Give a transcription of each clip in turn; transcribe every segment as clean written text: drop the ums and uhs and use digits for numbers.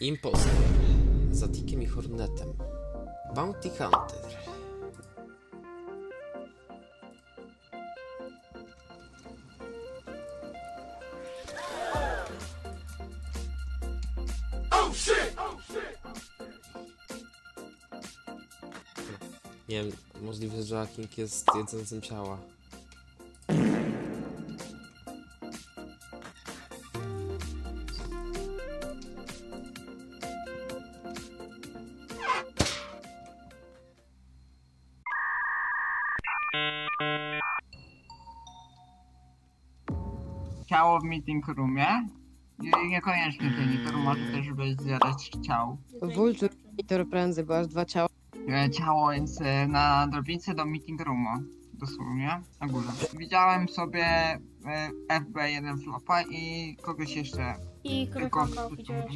Impostor. Z Atikiem i Hornetem. Bounty Hunter. Oh shit! Nie wiem, możliwe, że Aking jest jedzącym ciała. Ciało w meeting roomie? Niekoniecznie meeting room, może też by zjadać ciało. Wulczu, meeting prędzej, bo aż dwa ciała. Ciało jest na drobnicy do meeting roomu, dosłownie, na górze. Widziałem sobie FB1 flopa i kogoś jeszcze. I kogo widziałeś?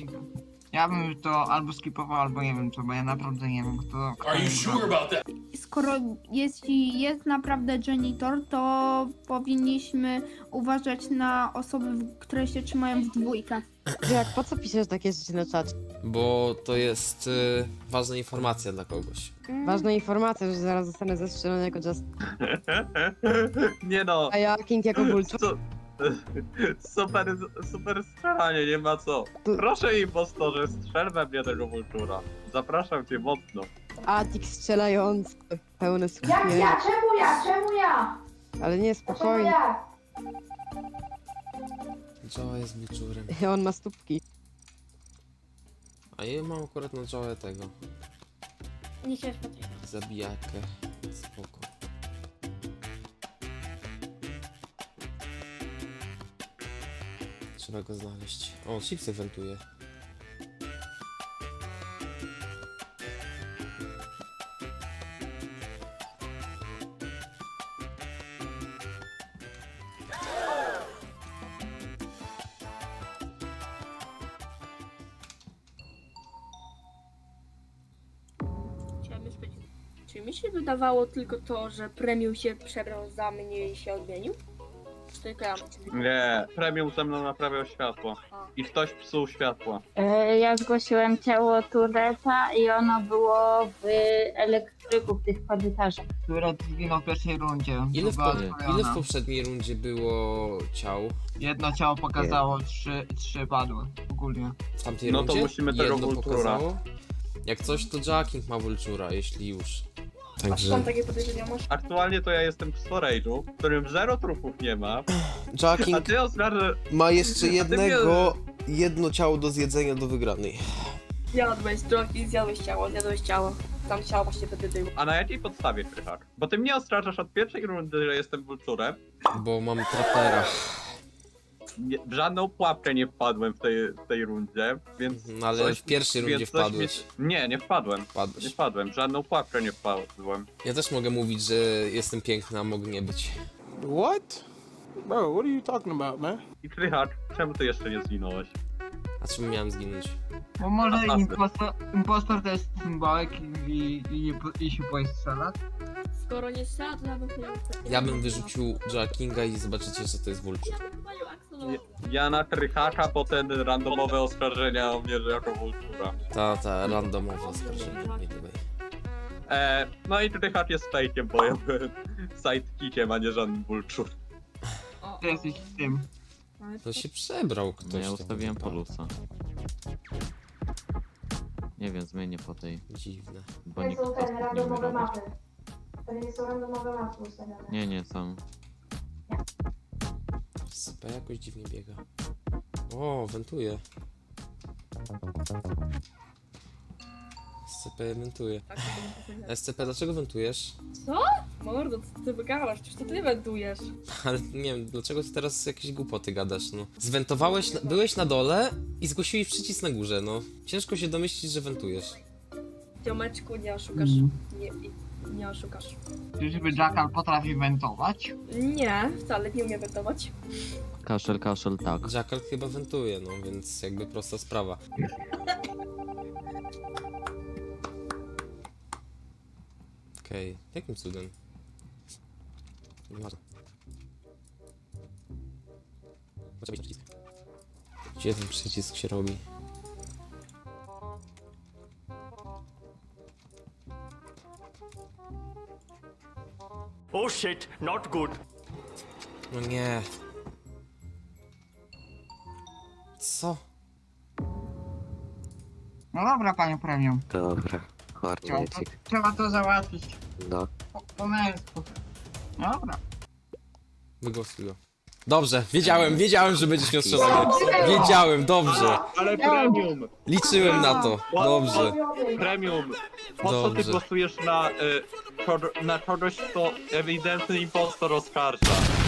Ja bym już to albo skipował, albo nie wiem co, bo ja naprawdę nie wiem kto... Are you sure about that? Skoro jeśli jest naprawdę janitor, to powinniśmy uważać na osoby, które się trzymają w dwójkę. Jak, po co piszesz takie rzeczy na czacie? Bo to jest ważna informacja dla kogoś. Ważna informacja, że zaraz zostanę zastrzelony jako Just. Nie no. A ja King jako Bulczu. Super, super strzelanie, nie ma co. Proszę impostorze, strzel we mnie tego Vultura. Zapraszam cię mocno. Atik strzelający, pełne skupienie. Jak ja? Czemu ja? Czemu ja? Ale nie, spokojnie. Joe jest wieczorem. On ma stópki. A ja mam akurat na Joe tego. Nie chciałeś patrzeć. Zabijakę. Spoko. Trzeba go znaleźć. O, chipsy wentuje. Czy mi się wydawało tylko to, że Premium się przebrał za mnie i się odmienił? Nie, Premium ze mną naprawiał światło. I ktoś psuł światło. Ja zgłosiłem ciało Tureta i ono było w elektryku, w tych korytarzach. Turet zginął w pierwszej rundzie. Ile w poprzedniej rundzie było ciał? Jedno ciało pokazało, trzy padły ogólnie. W tamtej rundzie? No to musimy tego Vultura. Jak coś, to Jacking ma Vultura, jeśli już. Także... Tam takie podejrzenia masz? Aktualnie to ja jestem w storage'u, w którym 0 trupów nie ma. Jacking ma jeszcze jedno ciało do zjedzenia do wygranej. Zjadłeś drogi, zjadłeś ciało. Tam ciało właśnie wtedy było. A na jakiej podstawie, Krychak? Bo ty mnie oskarżasz od pierwszej rundy, że jestem Vulturem. Bo mam trapera. Nie, w żadną pułapkę nie wpadłem w tej rundzie, więc... No ale w pierwszej rundzie wpadłeś. Nie wpadłem. Wpadłeś. Nie wpadłem, w żadną pułapkę nie wpadłem. Ja też mogę mówić, że jestem piękna, a mogę nie być. What? Bro, what are you talking about, man? I Krychak, czemu ty jeszcze nie zginąłeś? A czemu miałem zginąć? Bo może impostor to jest symbolek i się boi strzelać? Skoro nie strzela, to nawet nie... Ja bym wyrzucił Jackinga i zobaczycie, że to jest Vulture. Ja na Krychaka potem randomowe oskarżenia o mnie, że jako Vultura. Ta, randomowe oskarżenia. No i Krychak jest fejkiem, bo ja byłem sidekickiem, a nie żadnym Vulture. Ty jesteś tym. To się przebrał ktoś. No ja ustawiłem Polusa. Nie wiem, zmienię po tej. Dziwne. Bo nie są te randomowe mapy. To nie są randomowe mapy ustawione. Nie, są. Sypa jakoś dziwnie biega. O, wentuje. SCP wentuje. SCP, dlaczego wentujesz? Co? Mordo, ty wygadasz, czy to ty wentujesz? Ale nie wiem, dlaczego ty teraz jakieś głupoty gadasz, no. Zwentowałeś, byłeś na dole i zgłosiłeś przycisk na górze, no. Ciężko się domyślić, że wentujesz. Ciomeczku, nie oszukasz. Nie oszukasz. Czyżby Jackal potrafi wentować? Nie, wcale nie umie wentować. Kaszel, tak. Jackal chyba wentuje, no więc jakby prosta sprawa. Okej, jakim cudem? Gdzie ten przycisk się robi? Oh shit, not good. No nie. Co? No dobra, panią premium. Dobra, koordynacik. Trzeba to załatwić. No. Po męsku. Dobra. Wygłosuj go. Dobrze, wiedziałem, że będziesz miał strzelanie. Wiedziałem, dobrze. Ale premium. Liczyłem na to, dobrze. Premium. Po co ty głosujesz na kogoś, kto ewidentny impostor oskarża?